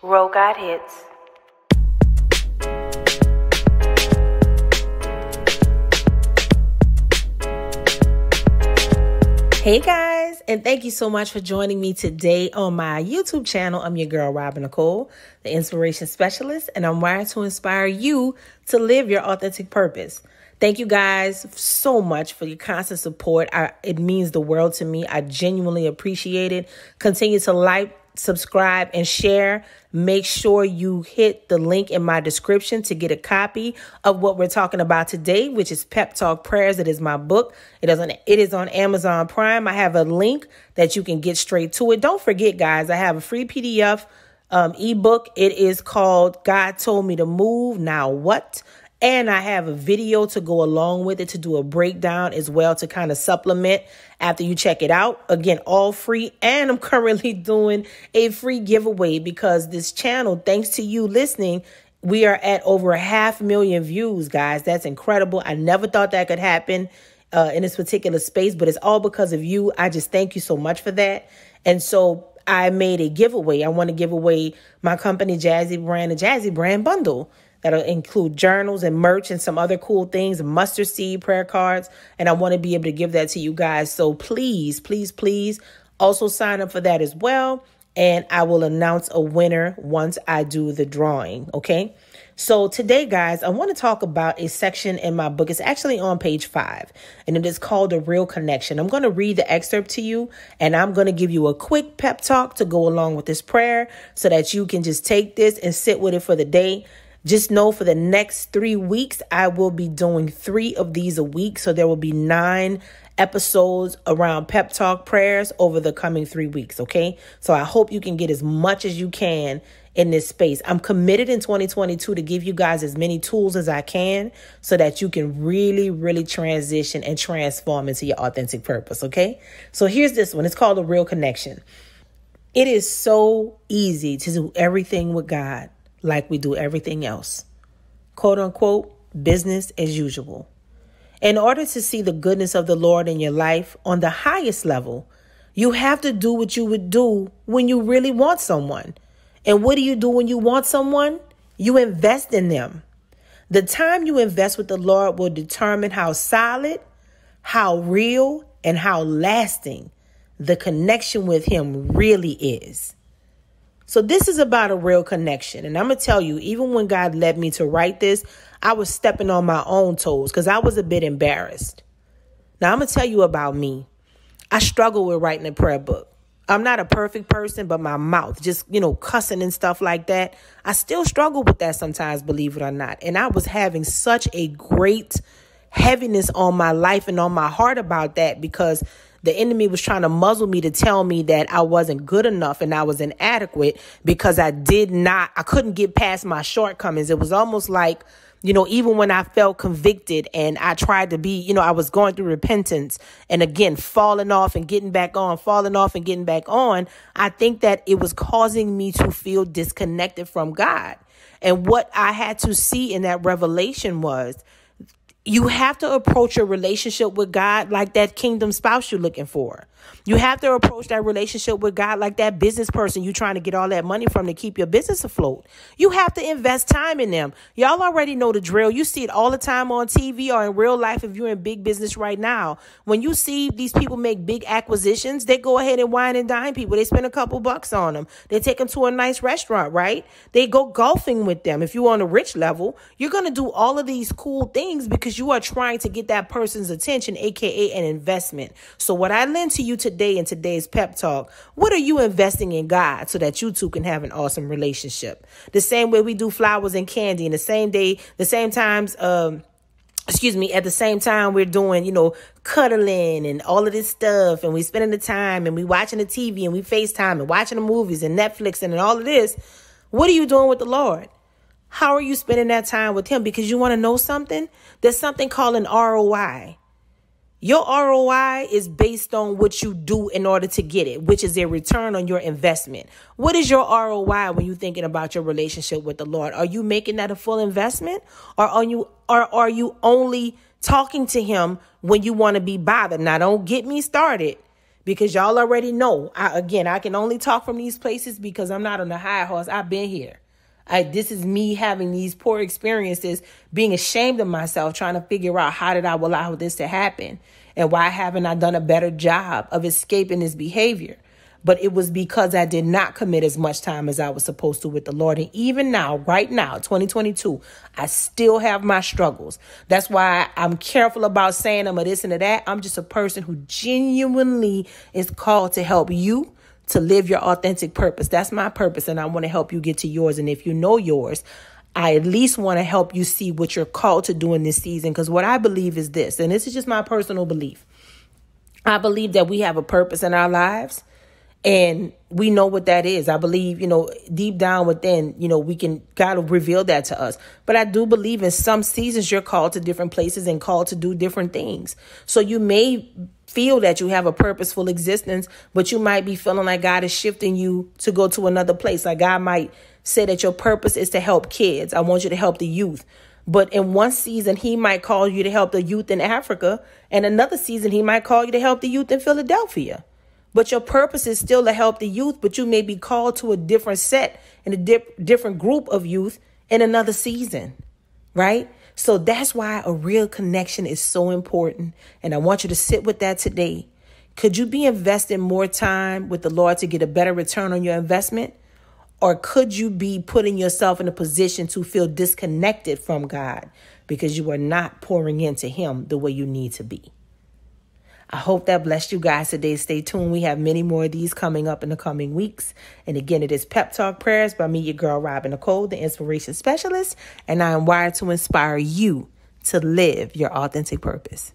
Roll God Hits. Hey guys, and thank you so much for joining me today on my YouTube channel. I'm your girl, Robin Nicole, the Inspiration Specialist, and I'm wired to inspire you to live your authentic purpose. Thank you guys so much for your constant support. It means the world to me. I genuinely appreciate it. Continue to like, subscribe, and share. Make sure you hit the link in my description to get a copy of what we're talking about today, which is Pep Talk Prayers. It is my book. It is on Amazon Prime. I have a link that you can get straight to it. Don't forget, guys, I have a free PDF ebook. It is called God Told Me to Move, Now What? And I have a video to go along with it to do a breakdown as well to kind of supplement after you check it out. Again, all free. And I'm currently doing a free giveaway because this channel, thanks to you listening, we are at over 500,000 views, guys. That's incredible. I never thought that could happen in this particular space, but it's all because of you. I just thank you so much for that. And so I made a giveaway. I want to give away my company, Jazzy Brand, a Jazzy Brand bundle. That'll include journals and merch and some other cool things, mustard seed, prayer cards. And I want to be able to give that to you guys. So please, please, please also sign up for that as well. And I will announce a winner once I do the drawing. Okay. So today, guys, I want to talk about a section in my book. It's actually on page 5, and it is called A Real Connection. I'm going to read the excerpt to you, and I'm going to give you a quick pep talk to go along with this prayer so that you can just take this and sit with it for the day. Just know for the next 3 weeks, I will be doing 3 of these a week. So there will be 9 episodes around Pep Talk Prayers over the coming 3 weeks. Okay. So I hope you can get as much as you can in this space. I'm committed in 2022 to give you guys as many tools as I can so that you can really, really transition and transform into your authentic purpose. Okay. So here's this one. It's called A Real Connection. It is so easy to do everything with God like we do everything else, quote unquote, business as usual. In order to see the goodness of the Lord in your life on the highest level, you have to do what you would do when you really want someone. And what do you do when you want someone? You invest in them. The time you invest with the Lord will determine how solid, how real, and how lasting the connection with Him really is. So this is about a real connection. And I'm going to tell you, even when God led me to write this, I was stepping on my own toes because I was a bit embarrassed. Now, I'm going to tell you about me. I struggle with writing a prayer book. I'm not a perfect person, but my mouth just, cussing and stuff like that. I still struggle with that sometimes, believe it or not. And I was having such a great heaviness on my life and on my heart about that because the enemy was trying to muzzle me to tell me that I wasn't good enough and I was inadequate because I couldn't get past my shortcomings. It was almost like, even when I felt convicted and I tried to be, I was going through repentance and again, falling off and getting back on, falling off and getting back on. I think that it was causing me to feel disconnected from God. And what I had to see in that revelation was, you have to approach your relationship with God like that kingdom spouse you're looking for. You have to approach that relationship with God like that business person you're trying to get all that money from to keep your business afloat. You have to invest time in them. Y'all already know the drill. You see it all the time on TV or in real life if you're in big business right now. When you see these people make big acquisitions, they go ahead and wine and dine people. They spend a couple bucks on them. They take them to a nice restaurant, right? They go golfing with them. If you're on a rich level, you're going to do all of these cool things because you are trying to get that person's attention, aka an investment. So what I lend to you today in today's pep talk, what are you investing in God so that you two can have an awesome relationship? The same way we do flowers and candy in at the same time we're doing, cuddling and all of this stuff and we spending the time and we watching the TV and we FaceTime and watching the movies and Netflix and all of this. What are you doing with the Lord? How are you spending that time with Him? Because you want to know something? There's something called an ROI. Your ROI is based on what you do in order to get it, which is a return on your investment. What is your ROI when you're thinking about your relationship with the Lord? Are you making that a full investment? Or are you only talking to him when you want to be bothered. Now, don't get me started, because y'all already know. I can only talk from these places because I'm not on the high horse. I've been here. This is me having these poor experiences, being ashamed of myself, trying to figure out how did I allow this to happen and why haven't I done a better job of escaping this behavior. But it was because I did not commit as much time as I was supposed to with the Lord. And even now, right now, 2022, I still have my struggles. That's why I'm careful about saying I'm a this and a that. I'm just a person who genuinely is called to help you to live your authentic purpose. That's my purpose. And I want to help you get to yours. And if you know yours, I at least want to help you see what you're called to do in this season. Because what I believe is this, and this is just my personal belief. I believe that we have a purpose in our lives. And we know what that is. I believe, deep down within, God will reveal that to us. But I do believe in some seasons you're called to different places and called to do different things. So you may feel that you have a purposeful existence, but you might be feeling like God is shifting you to go to another place. Like God might say that your purpose is to help kids. I want you to help the youth. But in one season, he might call you to help the youth in Africa. And another season, he might call you to help the youth in Philadelphia. But your purpose is still to help the youth, but you may be called to a different set and a different group of youth in another season, right? So that's why a real connection is so important. And I want you to sit with that today. Could you be investing more time with the Lord to get a better return on your investment? Or could you be putting yourself in a position to feel disconnected from God because you are not pouring into him the way you need to be? I hope that blessed you guys today. Stay tuned. We have many more of these coming up in the coming weeks. And again, it is Pep Talk Prayers by me, your girl, Robin Nicole, the Inspiration Specialist. And I am wired to inspire you to live your authentic purpose.